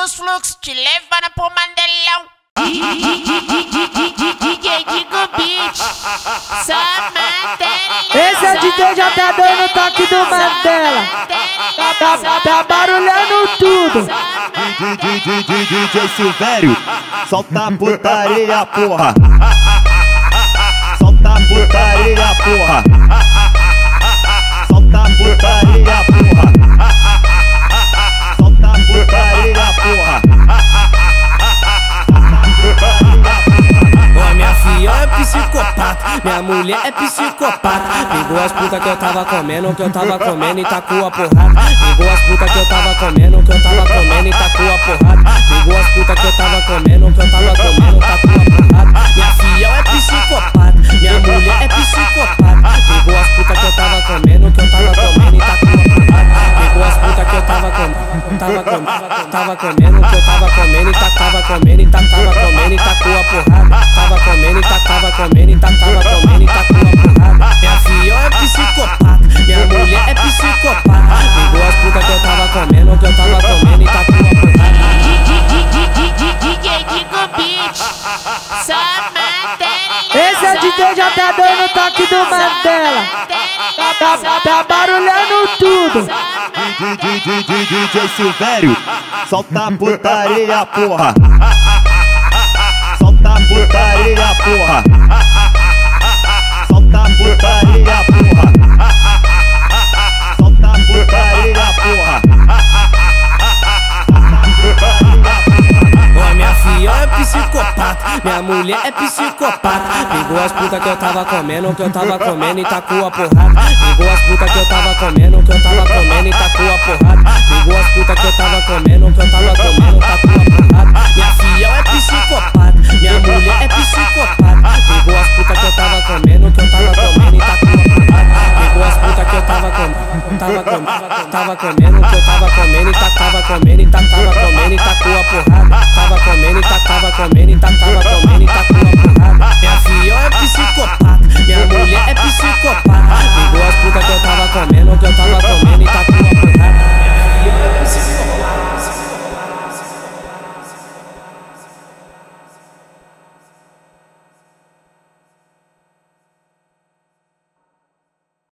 dos fluxos, te levando pro Mandelão. DJ Digo Beat, só Mandelão. Esse é o DJ já tá dando o toque do Mandela. Tá barulhando tudo. DJ Silvério, solta a putaria, porra. Solta a putaria, porra. Solta a putaria, porra. Solta a putaria, porra. Ó, minha filha é psicopata, minha mulher é psicopata. Pegou as putas que eu tava comendo, e tacou a porrada. Pegou as putas que eu tava comendo, e tacou a porrada. Pegou as putas que eu tava comendo, tacou a porrada. Minha filha é psicopata, minha mulher é psicopata. Pegou as putas que eu tava comendo, e tacou a porrada. Pegou as putas que eu tava comendo, e tacava comendo, e tacou a porrada. Tava comendo e tacava comendo, e tacou a porrada. Minha filha é psicopata, minha mulher é psicopata. Pegou as putas que eu tava comendo, e tacou a porrada. DJ Digo Beat, só Mandela. Esse é o DJ já tá dando o toque do Mandela. Tá barulhando tudo. DJ Silvério, solta a putaria, porra. Solta a putaria, porra. Solta a putaria, porra. Solta a putaria, porra. Ó, minha filha é psicopata, minha mulher é psicopata. Pegou as putas que eu tava comendo, e tacou a porrada. Pegou as putas que eu tava comendo, e tacou a porrada. Pegou as putas que eu tava comendo, tacou a porrada. Minha filha é psicopata, minha mulher é psicopata. Pegou as putas que eu tava comendo, e tacou a porrada. Pegou as putas que eu tava comendo, e tacava comendo, e tacou a porrada. Tava comendo, e tacava comendo, e tacava